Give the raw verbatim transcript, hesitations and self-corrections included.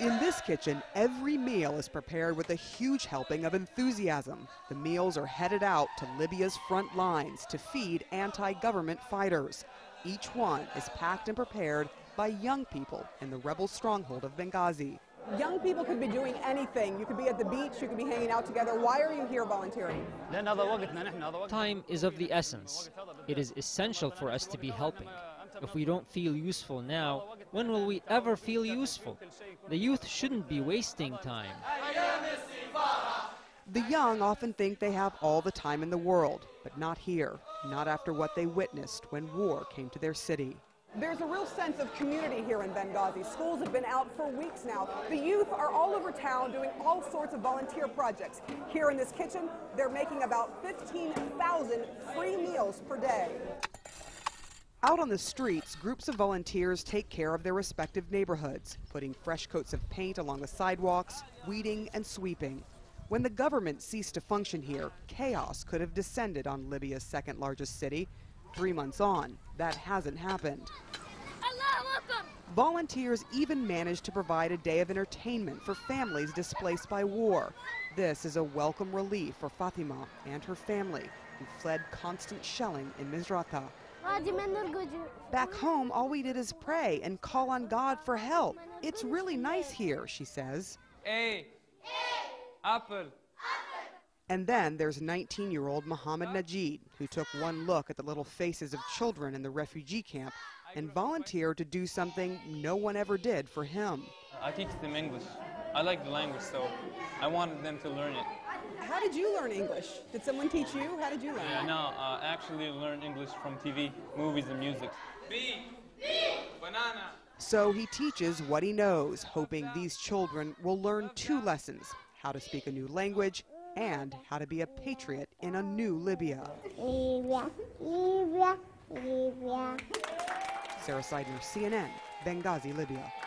In this kitchen, every meal is prepared with a huge helping of enthusiasm. The meals are headed out to Libya's front lines to feed anti-government fighters. Each one is packed and prepared by young people in the rebel stronghold of Benghazi. Young people could be doing anything. You could be at the beach, you could be hanging out together. Why are you here volunteering? Time is of the essence. It is essential for us to be helping. If we don't feel useful now, when will we ever feel useful? The youth shouldn't be wasting time. The young often think they have all the time in the world, but not here, not after what they witnessed when war came to their city. There's a real sense of community here in Benghazi. Schools have been out for weeks now. The youth are all over town doing all sorts of volunteer projects. Here in this kitchen, they're making about fifteen thousand free meals per day. Out on the streets, groups of volunteers take care of their respective neighborhoods, putting fresh coats of paint along the sidewalks, weeding and sweeping. When the government ceased to function here, chaos could have descended on Libya's second largest city. Three months on, that hasn't happened. Volunteers even managed to provide a day of entertainment for families displaced by war. This is a welcome relief for Fatima and her family, who fled constant shelling in Misrata. Back home, all we did is pray and call on God for help. It's really nice here, she says. Hey. Hey. Apple. And then there's nineteen-year-old Muhammad Najid, who took one look at the little faces of children in the refugee camp and volunteered to do something no one ever did for him. I teach them English. I like the language, so I wanted them to learn it. How did you learn English? Did someone teach you? How did you learn? Yeah, no, I actually learned English from T V, movies and music. Bee. Bee. Banana. So he teaches what he knows, hoping these children will learn two lessons, how to speak a new language and how to be a patriot in a new Libya. Libya, Libya, Libya. Sarah Seidner, C N N, Benghazi, Libya.